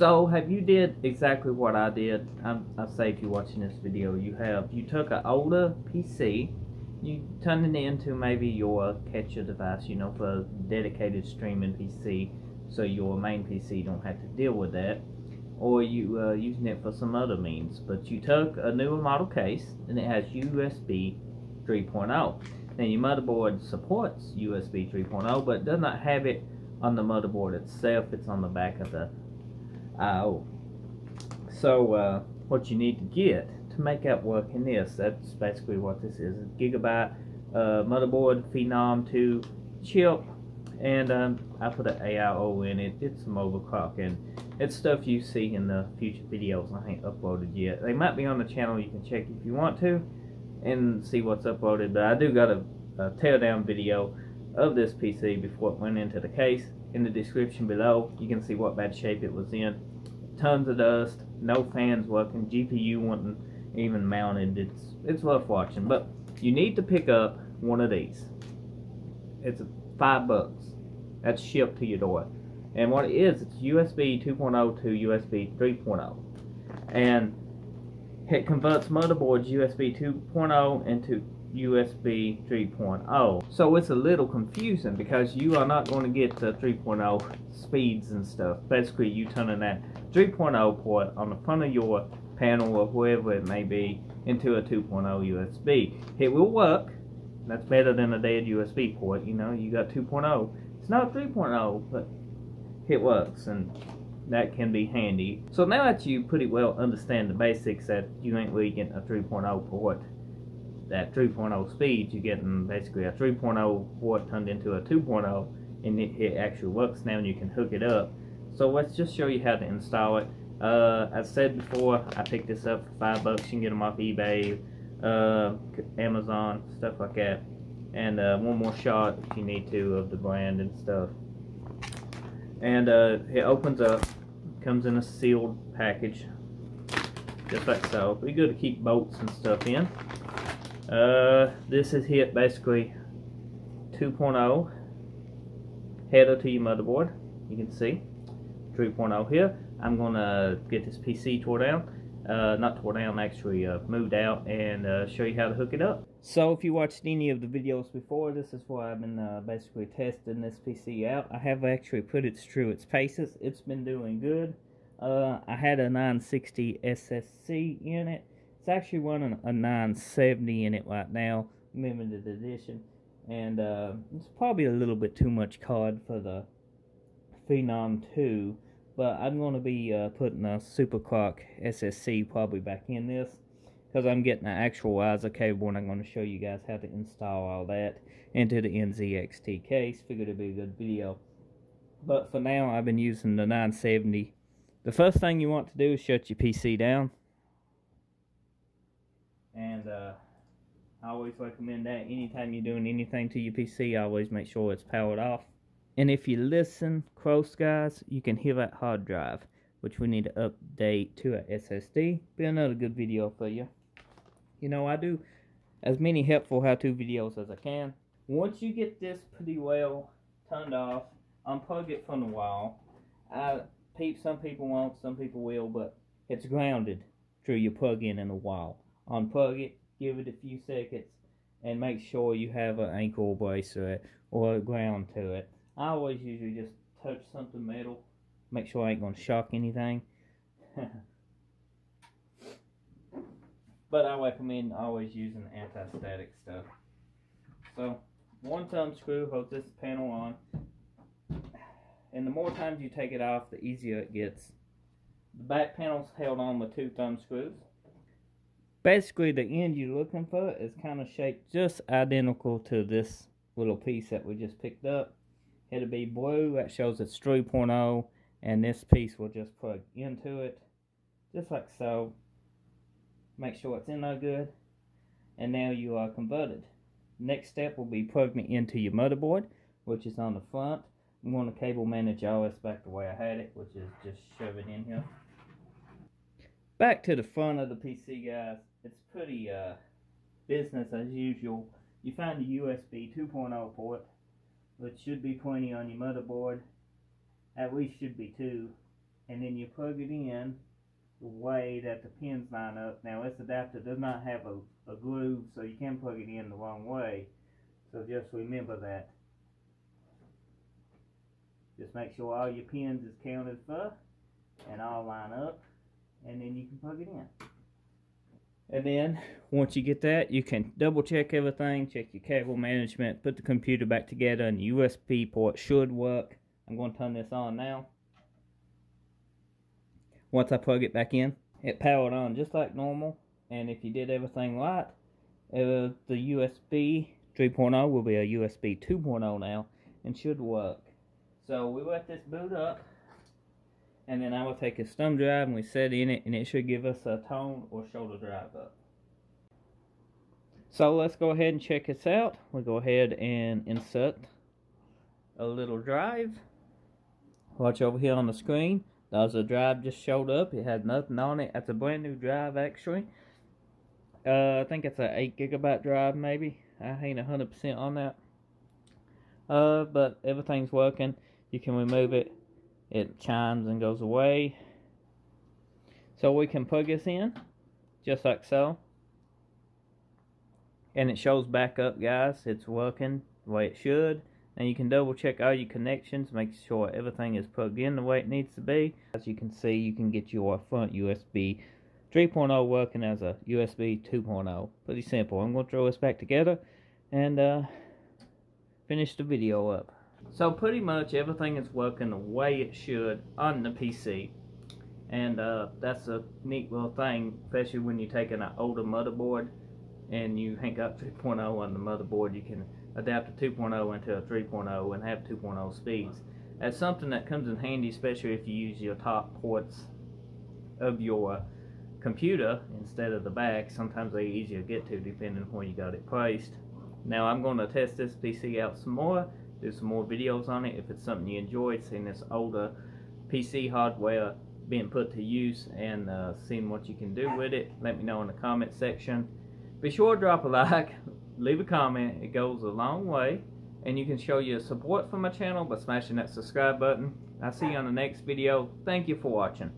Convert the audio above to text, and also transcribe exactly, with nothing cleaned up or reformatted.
So have you did exactly what I did? I'm, I say if you're watching this video, you have you took an older P C, you turned it into maybe your catcher device, you know, for a dedicated streaming P C, so your main P C don't have to deal with that, or you uh, using it for some other means. But you took a newer model case and it has U S B three point oh. Now your motherboard supports U S B three point oh, but it does not have it on the motherboard itself. It's on the back of the I O. So uh, what you need to get to make that work in this, that's basically what this is: a Gigabyte uh, motherboard, Phenom two chip, and um, I put an A I O in it. Did some overclocking. It's stuff you see in the future videos I ain't uploaded yet. They might be on the channel. You can check if you want to and see what's uploaded, but I do got a, a teardown video of this P C before it went into the case. In the description below you can see what bad shape it was in. Tons of dust, no fans working, G P U wasn't even mounted. It's it's worth watching, but you need to pick up one of these. It's five bucks. That's shipped to your door. And what it is, it's U S B two point oh to U S B three point oh. And it converts motherboards U S B two point oh into U S B three point oh. So it's a little confusing because you are not going to get the three point oh speeds and stuff. Basically, you turning that three point oh port on the front of your panel or wherever it may be into a two point oh U S B. It will work. That's better than a dead U S B port. You know, you got two point oh. It's not three point oh, but it works, and that can be handy. So now that you pretty well understand the basics, that you ain't really getting a three point oh port at three point oh speed, you're getting basically a three point oh port turned into a two point oh, and it, it actually works now and you can hook it up. So let's just show you how to install it. Uh, I said before, I picked this up for five bucks. You can get them off eBay, uh, Amazon, stuff like that. And uh, one more shot if you need to of the brand and stuff. And uh, it opens up, comes in a sealed package, just like so. Pretty good to keep bolts and stuff in. Uh, this is hit basically two point oh header to your motherboard. You can see three point oh here. I'm gonna get this P C tore down, uh, not tore down, actually uh, moved out, and uh, show you how to hook it up. So if you watched any of the videos before, this is where I've been uh, basically testing this P C out. I have actually put it through its paces. It's been doing good. Uh, I had a nine sixty S S C in it. It's actually running a nine seventy in it right now, limited edition, and uh, it's probably a little bit too much card for the Phenom two, but I'm going to be uh, putting a Superclock S S C probably back in this, because I'm getting an actual riser cable and I'm going to show you guys how to install all that into the N Z X T case. Figured it'd be a good video. But for now, I've been using the nine seventy. The first thing you want to do is shut your P C down. And uh, I always recommend that anytime you're doing anything to your P C, always make sure it's powered off. And if you listen close, guys, you can hear that hard drive, which we need to update to an S S D. Be another good video for you. You know, I do as many helpful how-to videos as I can. Once you get this pretty well turned off, unplug it from the wall. I peep, some people won't, some people will, but it's grounded through your plug-in in the wall. Unplug it, give it a few seconds, and make sure you have an ankle brace to it or a ground to it. I always usually just touch something metal, make sure I ain't gonna shock anything. But I recommend always using anti-static stuff. So one thumb screw holds this panel on, and the more times you take it off, the easier it gets. The back panel's held on with two thumb screws. Basically, the end you're looking for is kind of shaped just identical to this little piece that we just picked up. It'll be blue, that shows it's three point oh, and this piece will just plug into it, just like so. Make sure it's in there good, and now you are converted. Next step will be plugging it into your motherboard, which is on the front. I'm going to cable manage all this back the way I had it, which is just shove it in here. Back to the front of the P C, guys. It's pretty uh, business as usual. You find the U S B two point oh port, which should be twenty on your motherboard. At least should be two. and then you plug it in the way that the pin's not up. Now this adapter does not have a, a groove, so you can plug it in the wrong way, so just remember that. Just make sure all your pins is counted for and all line up, and then you can plug it in. And then once you get that, you can double check everything, check your cable management, put the computer back together, and the U S B port should work. I'm going to turn this on now. Once I plug it back in, it powered on just like normal, and if you did everything right, the U S B three point oh will be a U S B two point oh now and should work. So we let this boot up, and then I will take his thumb drive and we set in it, and it should give us a tone or shoulder drive up. So let's go ahead and check this out. We'll go ahead and insert a little drive. Watch over here on the screen. There's a drive just showed up. It has nothing on it. That's a brand new drive actually. Uh, I think it's an eight gigabyte drive maybe. I ain't one hundred percent on that. Uh, but everything's working. You can remove it. It chimes and goes away. So we can plug this in, just like so. And it shows back up, guys. It's working the way it should. And you can double check all your connections, make sure everything is plugged in the way it needs to be. As you can see, you can get your front U S B three point oh working as a U S B two point oh. Pretty simple. I'm going to throw this back together and uh, finish the video up. So pretty much everything is working the way it should on the P C, and uh, that's a neat little thing, especially when you're taking an older motherboard and you hang up three point oh on the motherboard. You can adapt a two point oh into a three point oh and have two point oh speeds. That's something that comes in handy, especially if you use your top ports of your computer instead of the back. Sometimes they're easier to get to depending on where you got it placed. Now I'm going to test this P C out some more, do some more videos on it. If it's something you enjoyed, seeing this older P C hardware being put to use and uh, seeing what you can do with it, let me know in the comment section. Be sure to drop a like, leave a comment, it goes a long way, and you can show your support for my channel by smashing that subscribe button. I'll see you on the next video. Thank you for watching.